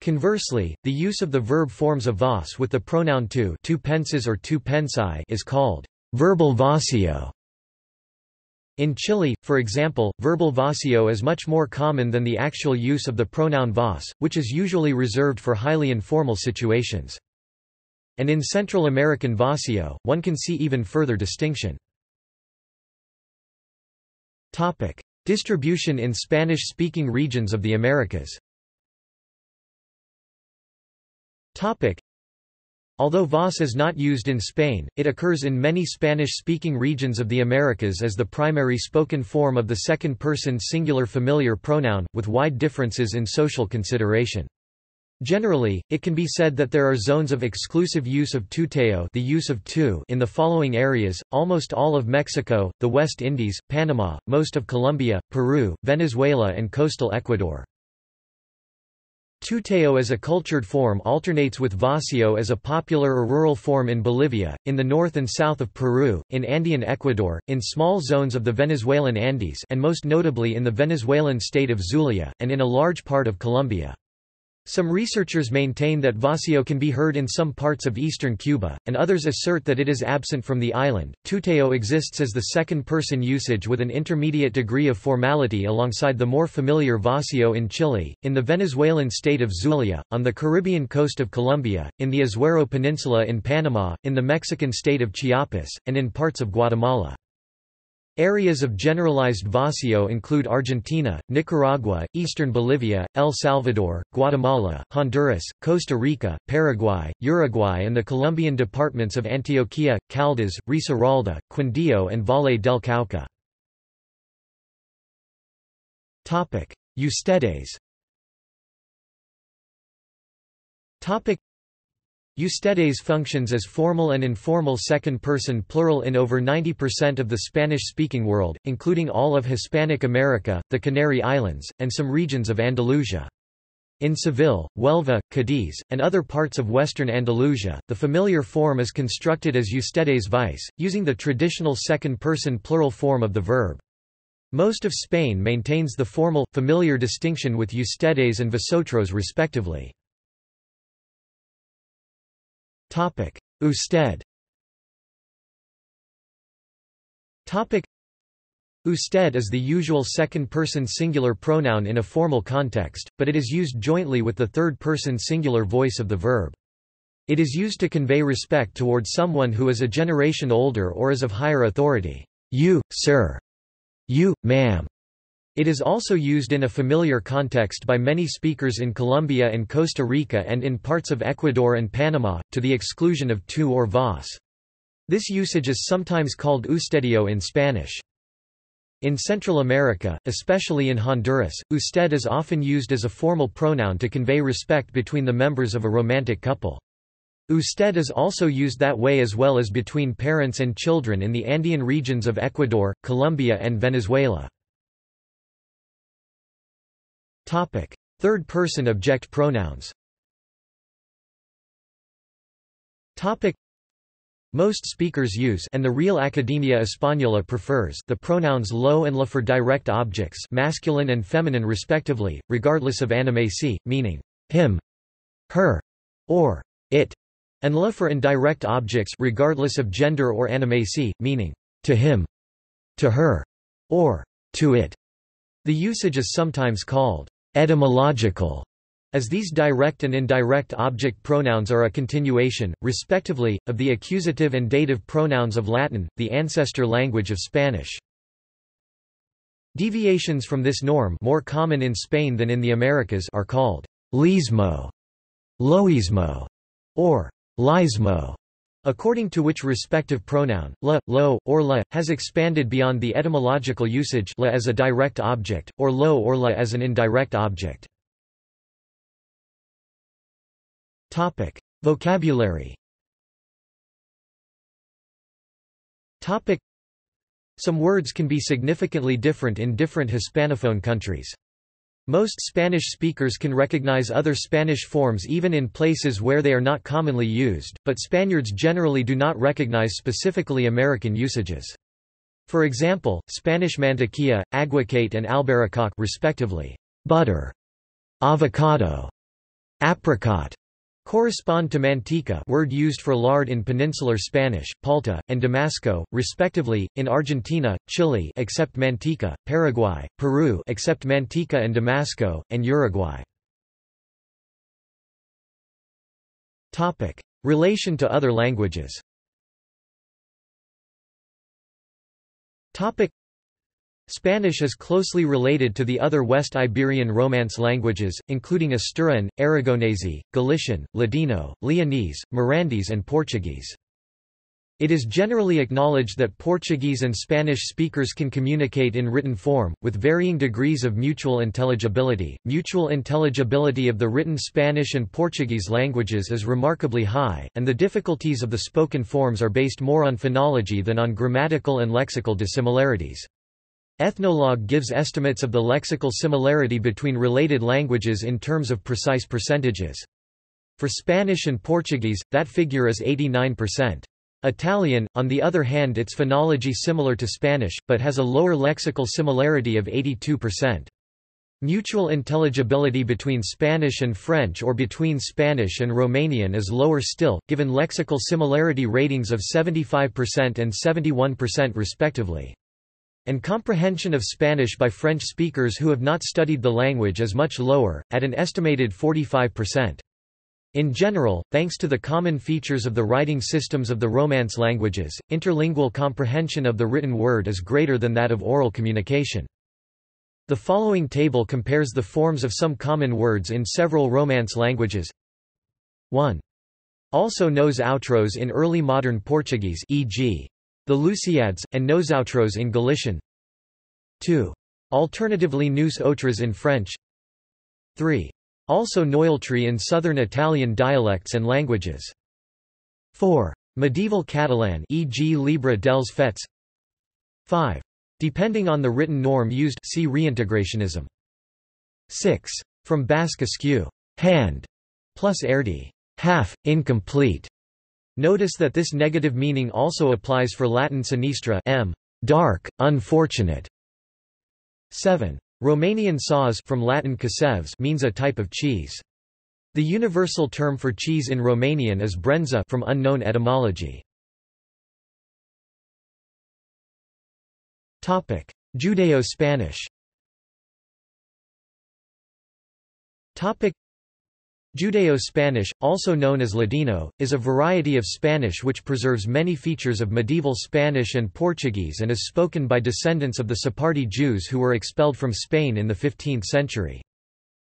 Conversely, the use of the verb forms of vos with the pronoun tú, tú pensas or tú pensai, is called verbal vacío. In Chile, for example, verbal vacío is much more common than the actual use of the pronoun vos, which is usually reserved for highly informal situations. And in Central American vacío, one can see even further distinction. Topic: Distribution in Spanish-speaking regions of the Americas. Topic: Although vos is not used in Spain, it occurs in many Spanish-speaking regions of the Americas as the primary spoken form of the second-person singular familiar pronoun, with wide differences in social consideration. Generally, it can be said that there are zones of exclusive use of tuteo, the use of tú, in the following areas: almost all of Mexico, the West Indies, Panama, most of Colombia, Peru, Venezuela and coastal Ecuador. Tuteo as a cultured form alternates with vacío as a popular or rural form in Bolivia, in the north and south of Peru, in Andean Ecuador, in small zones of the Venezuelan Andes and most notably in the Venezuelan state of Zulia, and in a large part of Colombia. Some researchers maintain that vacío can be heard in some parts of eastern Cuba, and others assert that it is absent from the island. Tuteo exists as the second-person usage with an intermediate degree of formality alongside the more familiar vacío in Chile, in the Venezuelan state of Zulia, on the Caribbean coast of Colombia, in the Azuero Peninsula in Panama, in the Mexican state of Chiapas, and in parts of Guatemala. Areas of generalized vacío include Argentina, Nicaragua, eastern Bolivia, El Salvador, Guatemala, Honduras, Costa Rica, Paraguay, Uruguay and the Colombian departments of Antioquia, Caldas, Risaralda, Quindío and Valle del Cauca. Topic: Ustedes. Topic: Ustedes functions as formal and informal second-person plural in over ninety percent of the Spanish-speaking world, including all of Hispanic America, the Canary Islands, and some regions of Andalusia. In Seville, Huelva, Cadiz, and other parts of western Andalusia, the familiar form is constructed as ustedes vice, using the traditional second-person plural form of the verb. Most of Spain maintains the formal, familiar distinction with ustedes and vosotros respectively. Topic: Usted. Topic: Usted is the usual second-person singular pronoun in a formal context, but it is used jointly with the third-person singular voice of the verb. It is used to convey respect toward someone who is a generation older or is of higher authority. You, sir. You, ma'am. It is also used in a familiar context by many speakers in Colombia and Costa Rica and in parts of Ecuador and Panama, to the exclusion of tú or vos. This usage is sometimes called ustedio in Spanish. In Central America, especially in Honduras, usted is often used as a formal pronoun to convey respect between the members of a romantic couple. Usted is also used that way as well as between parents and children in the Andean regions of Ecuador, Colombia and Venezuela. Topic: Third-person object pronouns. Topic: Most speakers use, and the Real Academia Española prefers, the pronouns lo and la for direct objects, masculine and feminine respectively, regardless of anime si, meaning him, her, or it, and la for indirect objects, regardless of gender or anime si, meaning to him, to her, or to it. The usage is sometimes called etymological, as these direct and indirect object pronouns are a continuation, respectively, of the accusative and dative pronouns of Latin, the ancestor language of Spanish. Deviations from this norm, more common in Spain than in the Americas, are called lismo, loismo, or lismo, according to which respective pronoun, la, lo, or la, has expanded beyond the etymological usage la as a direct object, or lo or la as an indirect object. Topic: Vocabulary. Topic: Some words can be significantly different in different Hispanophone countries. Most Spanish speakers can recognize other Spanish forms even in places where they are not commonly used, but Spaniards generally do not recognize specifically American usages. For example, Spanish mantequilla, aguacate and albaricoque respectively, butter, avocado, apricot, correspond to manteca, word used for lard in Peninsular Spanish, palta, and damasco, respectively, in Argentina, Chile except manteca, Paraguay, Peru except manteca and damasco, and Uruguay. Topic: Relation to other languages. Topic: Spanish is closely related to the other West Iberian Romance languages, including Asturian, Aragonese, Galician, Ladino, Leonese, Mirandese and Portuguese. It is generally acknowledged that Portuguese and Spanish speakers can communicate in written form, with varying degrees of mutual intelligibility. Mutual intelligibility of the written Spanish and Portuguese languages is remarkably high, and the difficulties of the spoken forms are based more on phonology than on grammatical and lexical dissimilarities. Ethnologue gives estimates of the lexical similarity between related languages in terms of precise percentages. For Spanish and Portuguese, that figure is eighty-nine percent. Italian, on the other hand, its phonology similar to Spanish, but has a lower lexical similarity of eighty-two percent. Mutual intelligibility between Spanish and French or between Spanish and Romanian is lower still, given lexical similarity ratings of seventy-five percent and seventy-one percent respectively. And comprehension of Spanish by French speakers who have not studied the language is much lower, at an estimated forty-five percent. In general, thanks to the common features of the writing systems of the Romance languages, interlingual comprehension of the written word is greater than that of oral communication. The following table compares the forms of some common words in several Romance languages. one. Also nos outros in early modern Portuguese, for example the Lusíadas, and nos outros in Galician. two. Alternatively nous autres in French. three. Also noiltri in southern Italian dialects and languages. four. Medieval Catalan, for example Libra dels Fets. five. Depending on the written norm used, see reintegrationism. six. From Basque askew, hand, plus erdi, half, incomplete. Notice that this negative meaning also applies for Latin sinistra, m, dark, unfortunate. seven. Romanian saws, from Latin casevs, means a type of cheese. The universal term for cheese in Romanian is brenza, from unknown etymology. Topic: Judeo-Spanish. Topic: Judeo-Spanish, also known as Ladino, is a variety of Spanish which preserves many features of medieval Spanish and Portuguese and is spoken by descendants of the Sephardi Jews who were expelled from Spain in the fifteenth century.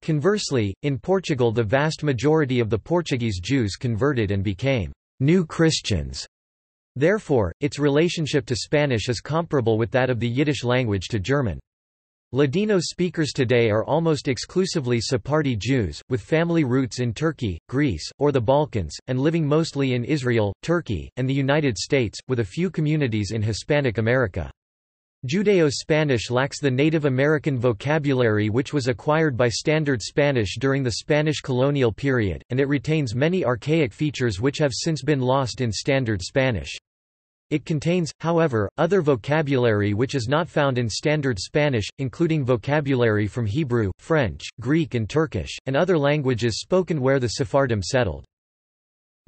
Conversely, in Portugal the vast majority of the Portuguese Jews converted and became new Christians. Therefore, its relationship to Spanish is comparable with that of the Yiddish language to German. Ladino speakers today are almost exclusively Sephardi Jews, with family roots in Turkey, Greece, or the Balkans, and living mostly in Israel, Turkey, and the United States, with a few communities in Hispanic America. Judeo-Spanish lacks the Native American vocabulary which was acquired by Standard Spanish during the Spanish colonial period, and it retains many archaic features which have since been lost in Standard Spanish. It contains, however, other vocabulary which is not found in Standard Spanish, including vocabulary from Hebrew, French, Greek and Turkish, and other languages spoken where the Sephardim settled.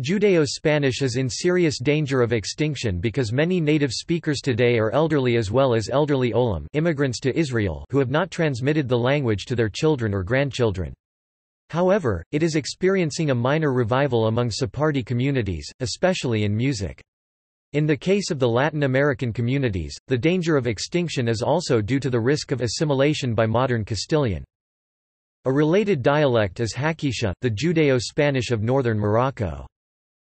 Judeo-Spanish is in serious danger of extinction because many native speakers today are elderly as well as elderly olim, immigrants to Israel, who have not transmitted the language to their children or grandchildren. However, it is experiencing a minor revival among Sephardi communities, especially in music. In the case of the Latin American communities, the danger of extinction is also due to the risk of assimilation by modern Castilian. A related dialect is Hakisha, the Judeo-Spanish of northern Morocco.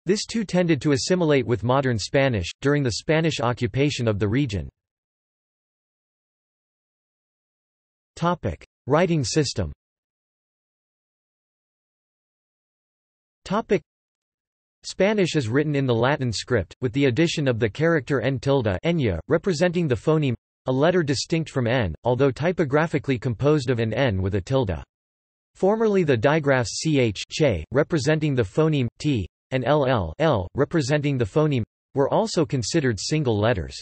This too tended to assimilate with modern Spanish, during the Spanish occupation of the region. Topic: Writing system. Topic: Spanish is written in the Latin script, with the addition of the character n tilde enya, representing the phoneme, a letter distinct from n, although typographically composed of an n with a tilde. Formerly the digraphs ch, che, representing the phoneme, t, and ll, l, representing the phoneme, were also considered single letters.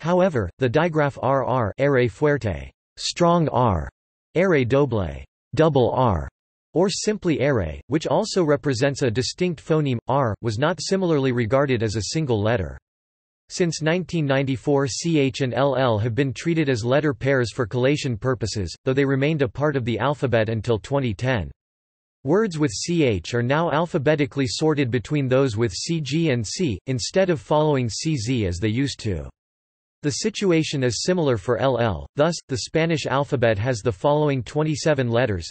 However, the digraph rr, r fuerte, strong r, r doble, double r, or simply r, which also represents a distinct phoneme, r, was not similarly regarded as a single letter. Since nineteen ninety-four, ch and ll have been treated as letter pairs for collation purposes, though they remained a part of the alphabet until twenty ten. Words with ch are now alphabetically sorted between those with cg and c, instead of following cz as they used to. The situation is similar for ll, thus, the Spanish alphabet has the following twenty-seven letters: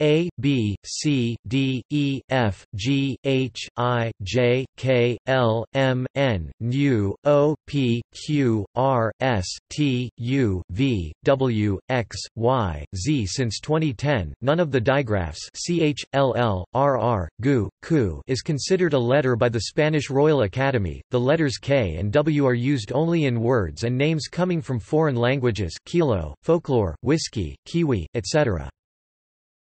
A, B, C, D, E, F, G, H, I, J, K, L, M, N, N, O, P, Q, R, S, T, U, V, W, X, Y, Z. Since twenty ten, none of the digraphs ch, ll, rr, gu, ku is considered a letter by the Spanish Royal Academy. The letters K and W are used only in words and names coming from foreign languages: kilo, folklore, whiskey, kiwi, et cetera.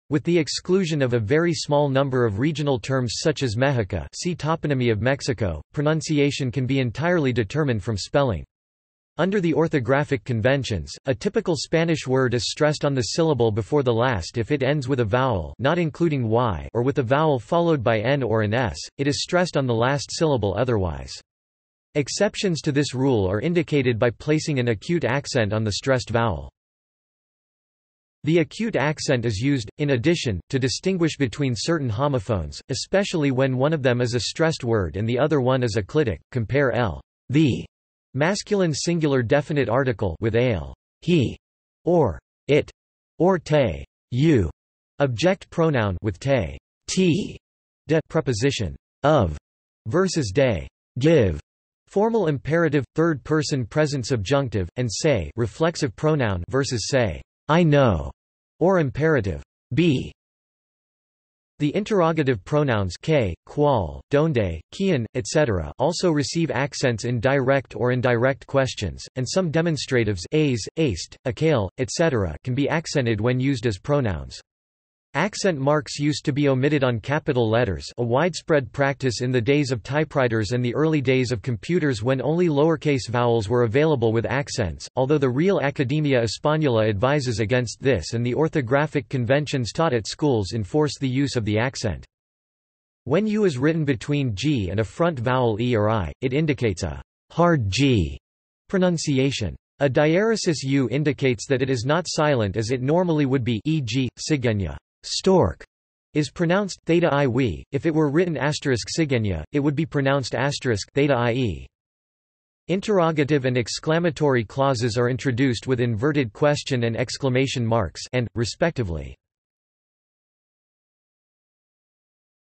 With the exclusion of a very small number of regional terms such as Mexica, see Toponymy of Mexico, pronunciation can be entirely determined from spelling. Under the orthographic conventions, a typical Spanish word is stressed on the syllable before the last if it ends with a vowel, not including y, or with a vowel followed by n or an s, it is stressed on the last syllable otherwise. Exceptions to this rule are indicated by placing an acute accent on the stressed vowel. The acute accent is used, in addition, to distinguish between certain homophones, especially when one of them is a stressed word and the other one is acclitic. Compare l, the masculine singular definite article, with ale, he, or it, or te, you, object pronoun, with te, t, de preposition of versus de give, formal imperative, third person present subjunctive, and say reflexive pronoun versus say I know, or imperative, be. The interrogative pronouns ke, qual, donde, quién, et cetera also receive accents in direct or indirect questions, and some demonstratives aes, aced, acale, et cetera can be accented when used as pronouns. Accent marks used to be omitted on capital letters, a widespread practice in the days of typewriters and the early days of computers when only lowercase vowels were available with accents, although the Real Academia Española advises against this and the orthographic conventions taught at schools enforce the use of the accent. When U is written between G and a front vowel E or I, it indicates a hard G pronunciation. A diaresis U indicates that it is not silent as it normally would be, for example, cigüeña. Stork is pronounced theta iwi. If it were written asterisk cigenya, it would be pronounced asterisk theta ie. Interrogative and exclamatory clauses are introduced with inverted question and exclamation marks and, respectively.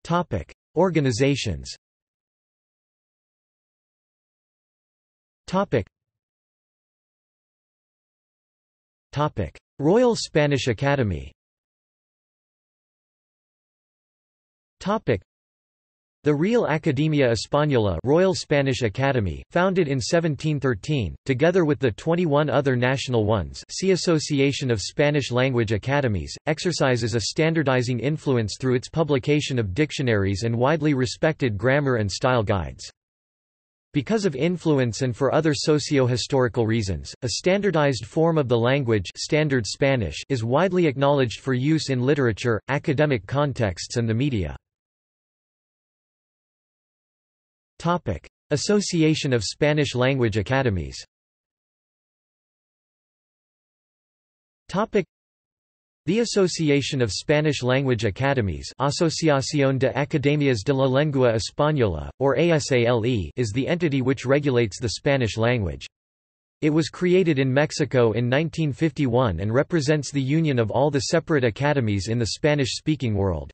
Topic: Organizations. Topic. Topic: Royal Spanish Academy. Topic. The Real Academia Española, Royal Spanish Academy, founded in seventeen thirteen, together with the twenty-one other national ones, see Association of Spanish Language Academies, exercises a standardizing influence through its publication of dictionaries and widely respected grammar and style guides. Because of influence and for other socio-historical reasons, a standardized form of the language, Standard Spanish, is widely acknowledged for use in literature, academic contexts and the media. Topic: Association of Spanish Language Academies. Topic: The Association of Spanish Language Academies, Asociación de Academias de la Lengua Española, or ASALE, is the entity which regulates the Spanish language. It was created in Mexico in nineteen fifty-one and represents the union of all the separate academies in the Spanish-speaking world.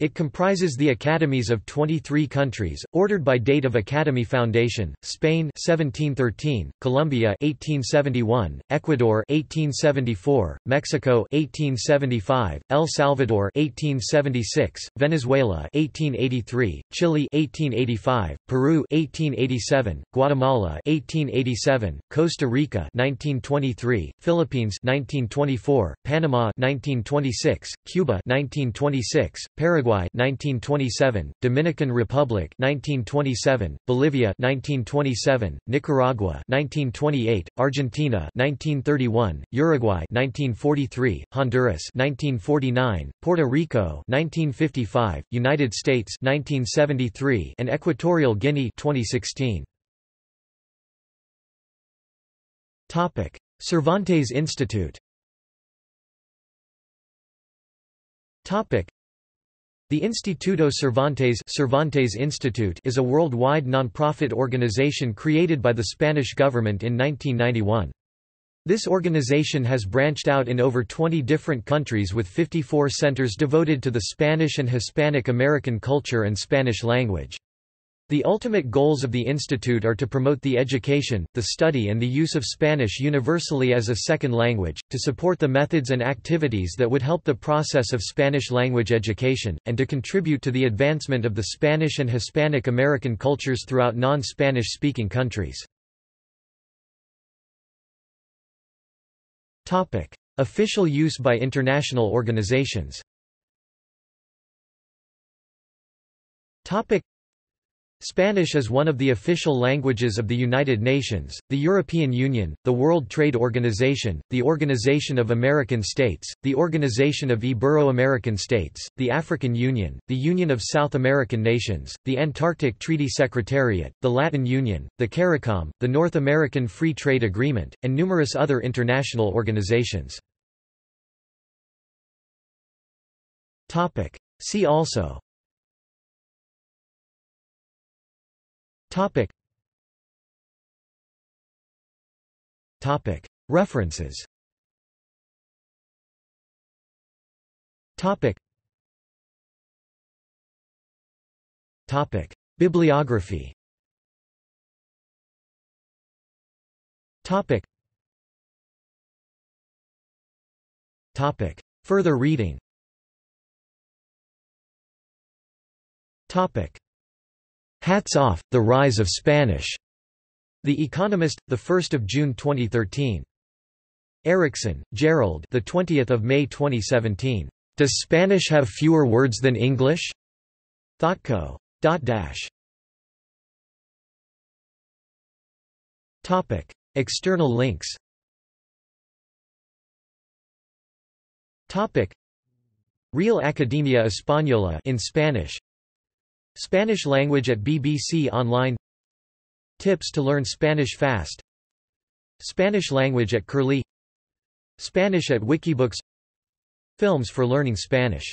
It comprises the academies of twenty-three countries, ordered by date of academy foundation: Spain seventeen thirteen, Colombia eighteen seventy-one, Ecuador eighteen seventy-four, Mexico eighteen seventy-five, El Salvador eighteen seventy-six, Venezuela eighteen eighty-three, Chile eighteen eighty-five, Peru eighteen eighty-seven, Guatemala eighteen eighty-seven, Costa Rica nineteen twenty-three, Philippines nineteen twenty-four, Panama nineteen twenty-six, Cuba nineteen twenty-six, Paraguay nineteen twenty-seven, Dominican Republic nineteen twenty-seven, Bolivia nineteen twenty-seven, Nicaragua nineteen twenty-eight, Argentina nineteen thirty-one, Uruguay nineteen forty-three, Honduras nineteen forty-nine, Puerto Rico nineteen fifty-five, United States nineteen seventy-three, and Equatorial Guinea twenty sixteen. Topic: Cervantes Institute. Topic: The Instituto Cervantes, Cervantes Institute is a worldwide non-profit organization created by the Spanish government in nineteen ninety-one. This organization has branched out in over twenty different countries with fifty-four centers devoted to the Spanish and Hispanic American culture and Spanish language. The ultimate goals of the Institute are to promote the education, the study and the use of Spanish universally as a second language, to support the methods and activities that would help the process of Spanish language education, and to contribute to the advancement of the Spanish and Hispanic American cultures throughout non-Spanish-speaking countries. Topic: Official use by international organizations. Topic: Spanish is one of the official languages of the United Nations, the European Union, the World Trade Organization, the Organization of American States, the Organization of Ibero-American States, the African Union, the Union of South American Nations, the Antarctic Treaty Secretariat, the Latin Union, the CARICOM, the North American Free Trade Agreement, and numerous other international organizations. Topic: See also. Topic. Topic. References. Topic. Topic. Bibliography. Topic. Topic. Further reading. Hats off, the rise of Spanish. The Economist, the first of June twenty thirteen. Erickson, Gerald, the twentieth of May twenty seventeen. Does Spanish have fewer words than English? ThoughtCo. Dash. Topic: External links. Topic: Real Academia Española in Spanish. Spanish language at B B C Online. Tips to learn Spanish fast. Spanish language at Curly. Spanish at Wikibooks. Films for learning Spanish.